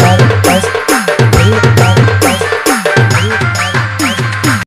All right.